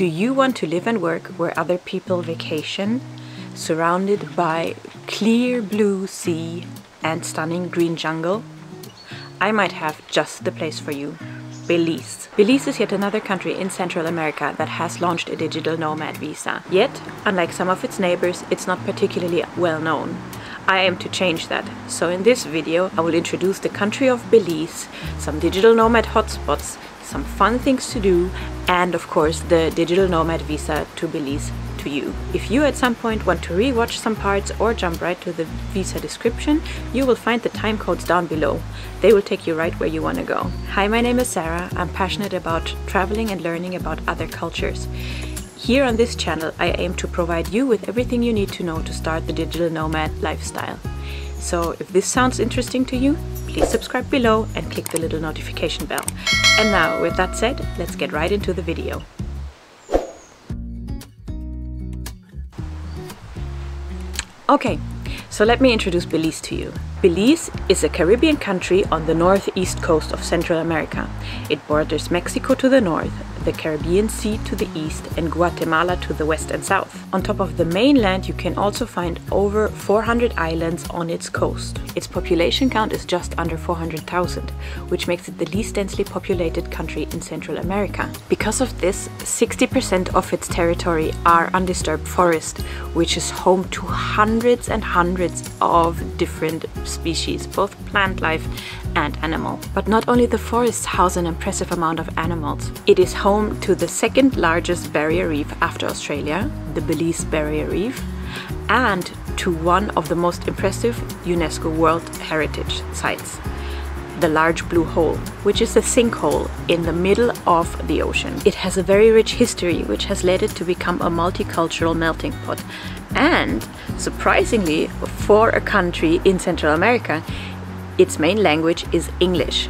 Do you want to live and work where other people vacation, surrounded by clear blue sea and stunning green jungle? I might have just the place for you. Belize. Belize is yet another country in Central America that has launched a digital nomad visa. Yet, unlike some of its neighbors, it's not particularly well known. I am to change that, so in this video I will introduce the country of Belize, some digital nomad hotspots, some fun things to do, and of course the digital nomad visa to Belize to you. If you at some point want to re-watch some parts or jump right to the visa description, you will find the time codes down below. They will take you right where you want to go. Hi, my name is Sarah. I'm passionate about traveling and learning about other cultures. Here on this channel, I aim to provide you with everything you need to know to start the digital nomad lifestyle. So if this sounds interesting to you, please subscribe below and click the little notification bell. And now, with that said, let's get right into the video. Okay, so let me introduce Belize to you. Belize is a Caribbean country on the northeast coast of Central America. It borders Mexico to the north, the Caribbean Sea to the east, and Guatemala to the west and south. On top of the mainland, you can also find over 400 islands on its coast. Its population count is just under 400,000, which makes it the least densely populated country in Central America. Because of this, 60% of its territory are undisturbed forest, which is home to hundreds and hundreds of different species, both plant life and animal. But not only the forests house an impressive amount of animals. It is home to the second largest barrier reef after Australia, the Belize Barrier Reef, and to one of the most impressive UNESCO World Heritage Sites, the Large Blue Hole, which is a sinkhole in the middle of the ocean. It has a very rich history, which has led it to become a multicultural melting pot. And surprisingly, for a country in Central America, its main language is English.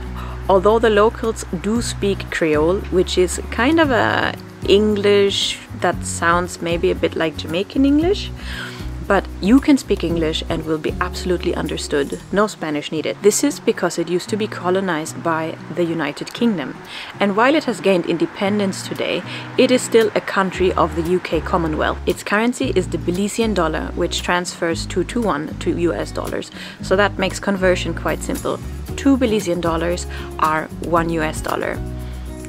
Although the locals do speak Creole, which is kind of a English that sounds maybe a bit like Jamaican English, but you can speak English and will be absolutely understood. No Spanish needed. This is because it used to be colonized by the United Kingdom. And while it has gained independence today, it is still a country of the UK Commonwealth. Its currency is the Belizean dollar, which transfers to one to US dollars. So that makes conversion quite simple. 2 Belizean dollars are 1 US dollar.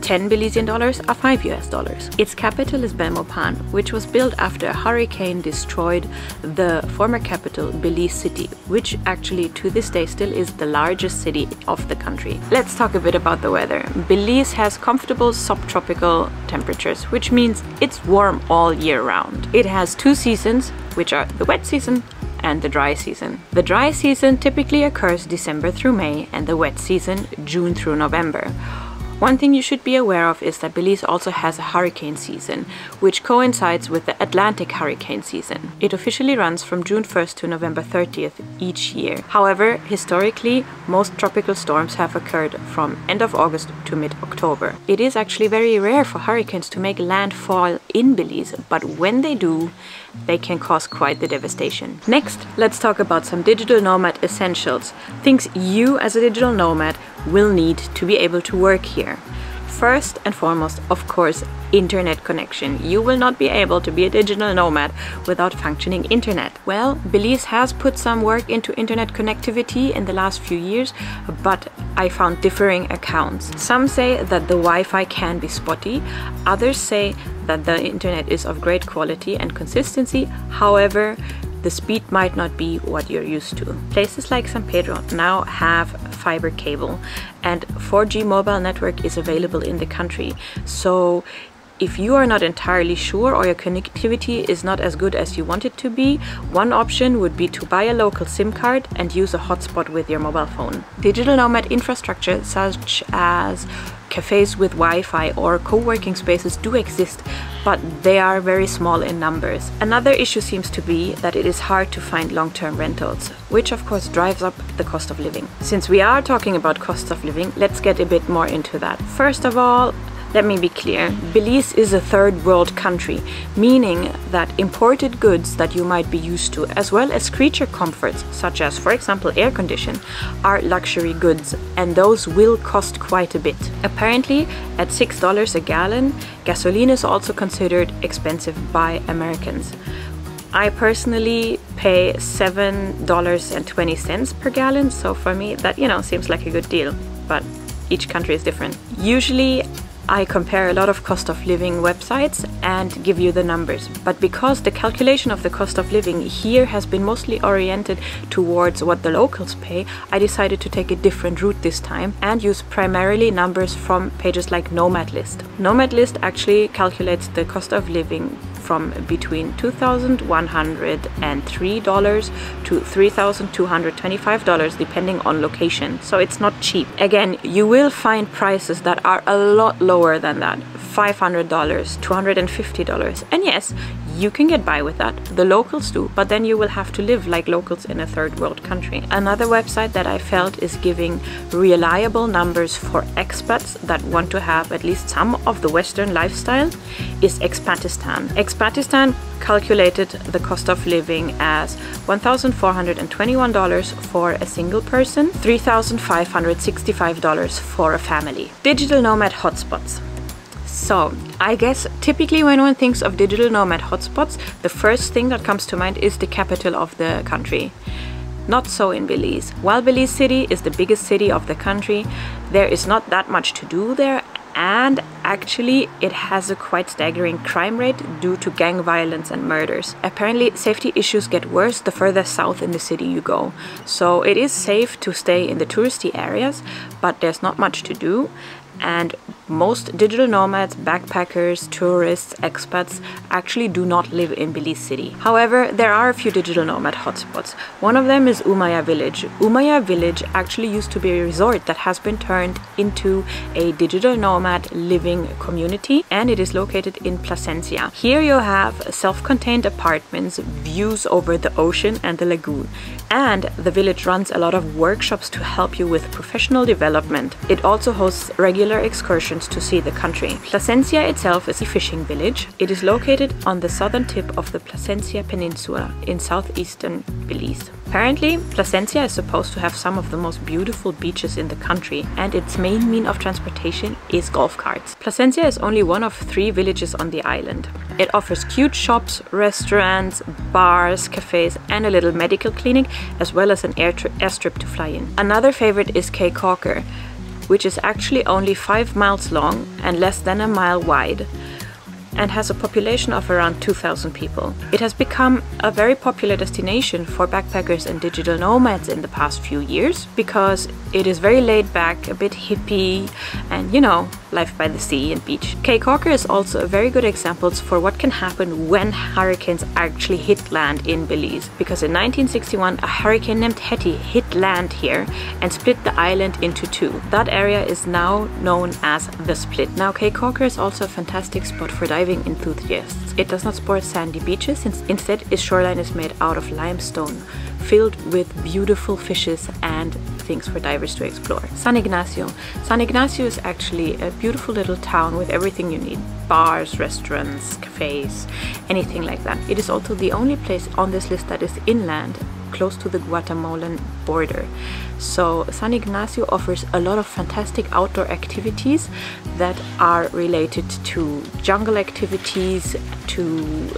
10 Belizean dollars are 5 US dollars. Its capital is Belmopan, which was built after a hurricane destroyed the former capital, Belize City, which actually to this day still is the largest city of the country. Let's talk a bit about the weather. Belize has comfortable subtropical temperatures, which means it's warm all year round. It has two seasons, which are the wet season and the dry season. The dry season typically occurs December through May, and the wet season June through November. One thing you should be aware of is that Belize also has a hurricane season, which coincides with the Atlantic hurricane season. It officially runs from June 1st to November 30th each year. However, historically, most tropical storms have occurred from end of August to mid-October. It is actually very rare for hurricanes to make landfall in Belize, but when they do, they can cause quite the devastation. Next, let's talk about some digital nomad essentials, things you as a digital nomad will need to be able to work here. First and foremost, of course, internet connection. You will not be able to be a digital nomad without functioning internet. Well, Belize has put some work into internet connectivity in the last few years, but I found differing accounts. Some say that the Wi-Fi can be spotty, others say that the internet is of great quality and consistency. However, the speed might not be what you're used to. Places like San Pedro now have fiber cable, and 4G mobile network is available in the country. So if you are not entirely sure or your connectivity is not as good as you want it to be, one option would be to buy a local SIM card and use a hotspot with your mobile phone. Digital nomad infrastructure such as cafes with Wi-Fi or co-working spaces do exist, but they are very small in numbers. Another issue seems to be that it is hard to find long-term rentals, which of course drives up the cost of living. Since we are talking about costs of living, let's get a bit more into that. First of all, Let me be clear, Belize is a third world country, meaning that imported goods that you might be used to, as well as creature comforts, such as for example air condition, are luxury goods, and those will cost quite a bit. Apparently, at $6 a gallon, gasoline is also considered expensive by Americans. I personally pay $7.20 per gallon, so for me that, you know, seems like a good deal, but each country is different. Usually I compare a lot of cost of living websites and give you the numbers, but because the calculation of the cost of living here has been mostly oriented towards what the locals pay, I decided to take a different route this time and use primarily numbers from pages like Nomadlist. Nomadlist actually calculates the cost of living from between $2,103 to $3,225 depending on location, so it's not cheap. Again, you will find prices that are a lot lower than that, $500, $250, and yes, you can get by with that, the locals do, but then you will have to live like locals in a third world country. Another website that I felt is giving reliable numbers for expats that want to have at least some of the Western lifestyle is Expatistan. Expatistan calculated the cost of living as $1,421 for a single person, $3,565 for a family. Digital nomad hotspots. So, I guess typically when one thinks of digital nomad hotspots, the first thing that comes to mind is the capital of the country. Not so in Belize. While Belize City is the biggest city of the country, there is not that much to do there, and actually it has a quite staggering crime rate due to gang violence and murders. Apparently safety issues get worse the further south in the city you go. So it is safe to stay in the touristy areas, but there's not much to do. And most digital nomads, backpackers, tourists, expats actually do not live in Belize City. However, there are a few digital nomad hotspots. One of them is Umaya Village. Umaya Village actually used to be a resort that has been turned into a digital nomad living community, and it is located in Placencia. Here you have self-contained apartments, views over the ocean and the lagoon, and the village runs a lot of workshops to help you with professional development. It also hosts regular excursions to see the country. Placencia itself is a fishing village. It is located on the southern tip of the Placencia Peninsula in southeastern Belize. Apparently, Placencia is supposed to have some of the most beautiful beaches in the country, and its main mean of transportation is golf carts. Placencia is only one of 3 villages on the island. It offers cute shops, restaurants, bars, cafes, and a little medical clinic, as well as an airstrip to fly in. Another favorite is Caye Caulker, which is actually only 5 miles long and less than a mile wide, and has a population of around 2,000 people. It has become a very popular destination for backpackers and digital nomads in the past few years because it is very laid back, a bit hippie, and you know, life by the sea and beach. Caye Caulker is also a very good example for what can happen when hurricanes actually hit land in Belize, because in 1961 a hurricane named Hetty hit land here and split the island into 2. That area is now known as the Split. Now Caye Caulker is also a fantastic spot for diving enthusiasts. It does not sport sandy beaches, since instead its shoreline is made out of limestone, filled with beautiful fishes and things for divers to explore. San Ignacio. San Ignacio is actually a beautiful little town with everything you need. Bars, restaurants, cafes, anything like that. It is also the only place on this list that is inland, close to the Guatemalan border. So San Ignacio offers a lot of fantastic outdoor activities that are related to jungle activities, to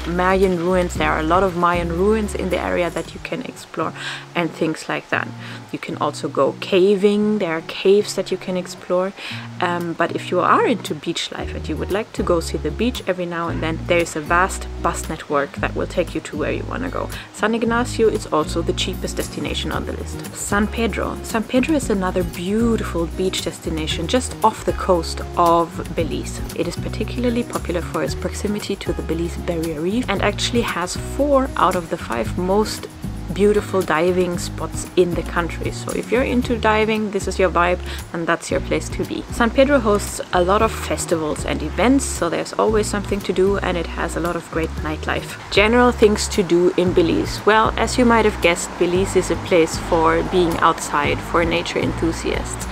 Mayan ruins. There are a lot of Mayan ruins in the area that you can explore and things like that. You can also go caving. There are caves that you can explore. But if you are into beach life and you would like to go see the beach every now and then, there is a vast bus network that will take you to where you want to go. San Ignacio is also the cheapest destination on the list. San Pedro. San Pedro is another beautiful beach destination just off the coast of Belize. It is particularly popular for its proximity to the Belize Barrier Reef, and actually has 4 out of the 5 most beautiful diving spots in the country. So if you're into diving, this is your vibe, and that's your place to be. San Pedro hosts a lot of festivals and events, so there's always something to do, and it has a lot of great nightlife. General things to do in Belize. Well, as you might have guessed, Belize is a place for being outside, for nature enthusiasts.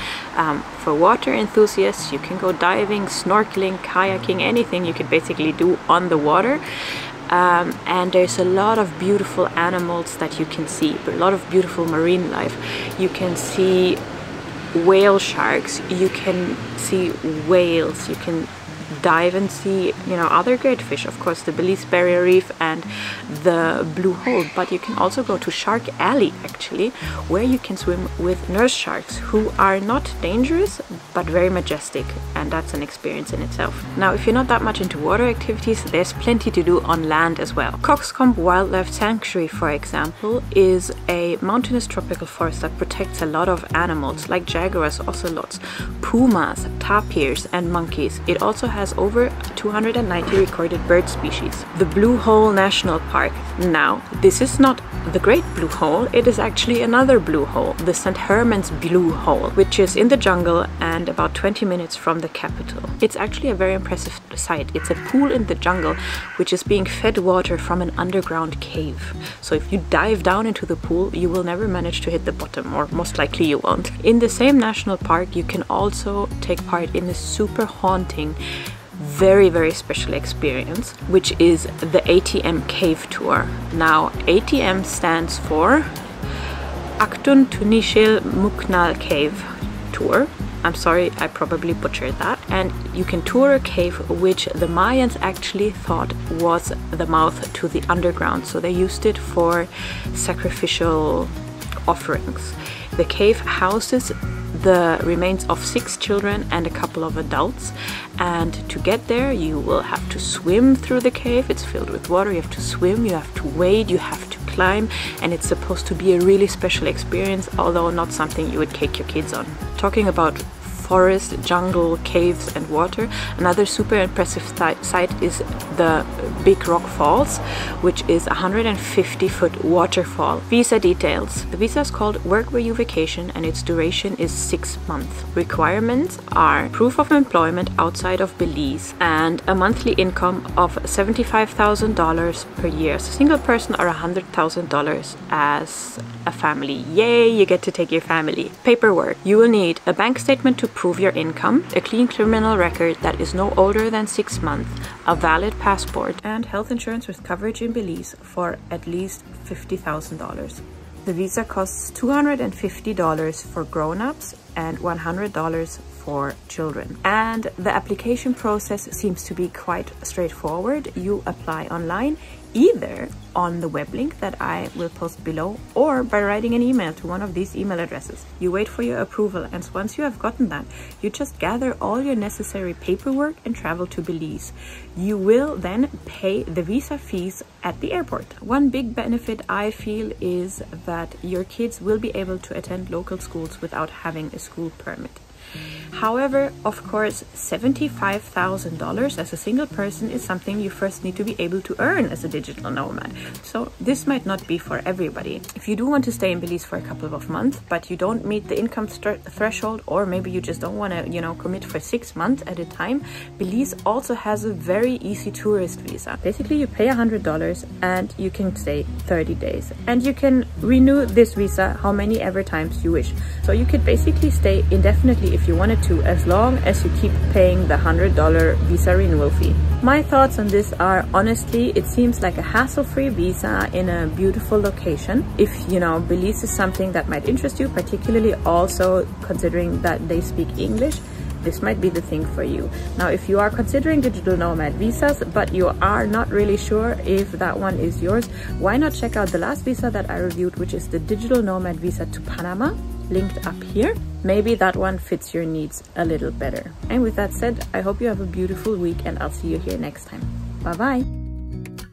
For water enthusiasts, you can go diving, snorkeling, kayaking, anything you can basically do on the water. And there's a lot of beautiful animals that you can see, a lot of beautiful marine life. You can see whale sharks, you can see whales, you can dive and see, you know, other great fish, of course the Belize Barrier Reef and the Blue Hole, but you can also go to Shark Alley, actually, where you can swim with nurse sharks, who are not dangerous but very majestic, and that's an experience in itself. Now, if you're not that much into water activities, there's plenty to do on land as well. Coxcomb Wildlife Sanctuary, for example, is a mountainous tropical forest that protects a lot of animals like jaguars, ocelots, pumas, tapirs and monkeys. It also has over 290 recorded bird species. The Blue Hole National Park. Now, this is not the Great Blue Hole, it is actually another blue hole, the St. Herman's Blue Hole, which is in the jungle and about 20 minutes from the capital. It's actually a very impressive sight. It's a pool in the jungle which is being fed water from an underground cave. So if you dive down into the pool, you will never manage to hit the bottom, or most likely you won't. In the same national park, you can also take part in a super haunting, very, very special experience, which is the ATM Cave tour. Now, ATM stands for Actun Tunichel Muknal Cave tour. I'm sorry, I probably butchered that. And you can tour a cave which the Mayans actually thought was the mouth to the underground, so they used it for sacrificial offerings. The cave houses the remains of 6 children and a couple of adults, and to get there you will have to swim through the cave. It's filled with water, you have to swim, you have to wade, you have to climb, and it's supposed to be a really special experience, although not something you would take your kids on. Talking about forest, jungle, caves and water, another super impressive site is the Big Rock Falls, which is a 150-foot waterfall. Visa details. The visa is called Work Where You Vacation and its duration is 6 months. Requirements are proof of employment outside of Belize and a monthly income of $75,000 per year as a single person, or $100,000 as a family. Yay, you get to take your family. Paperwork. You will need a bank statement to prove your income, a clean criminal record that is no older than 6 months, a valid passport, and health insurance with coverage in Belize for at least $50,000. The visa costs $250 for grown-ups and $100 for children. And the application process seems to be quite straightforward. You apply online, either on the web link that I will post below, or by writing an email to one of these email addresses. You wait for your approval, and once you have gotten that, you just gather all your necessary paperwork and travel to Belize. You will then pay the visa fees at the airport. One big benefit I feel is that your kids will be able to attend local schools without having a school permit. However, of course, $75,000 as a single person is something you first need to be able to earn as a digital nomad. So this might not be for everybody. If you do want to stay in Belize for a couple of months, but you don't meet the income threshold, or maybe you just don't want to, you know, commit for 6 months at a time, Belize also has a very easy tourist visa. Basically, you pay $100 and you can stay 30 days. And you can renew this visa how many ever times you wish. So you could basically stay indefinitely if you wanted to, as long as you keep paying the $100 visa renewal fee. My thoughts on this are, honestly, it seems like a hassle-free visa in a beautiful location. If, you know, Belize is something that might interest you, particularly also considering that they speak English, this might be the thing for you. Now, if you are considering digital nomad visas, but you are not really sure if that one is yours, why not check out the last visa that I reviewed, which is the digital nomad visa to Panama, linked up here. Maybe that one fits your needs a little better. And with that said, I hope you have a beautiful week, and I'll see you here next time. Bye-bye.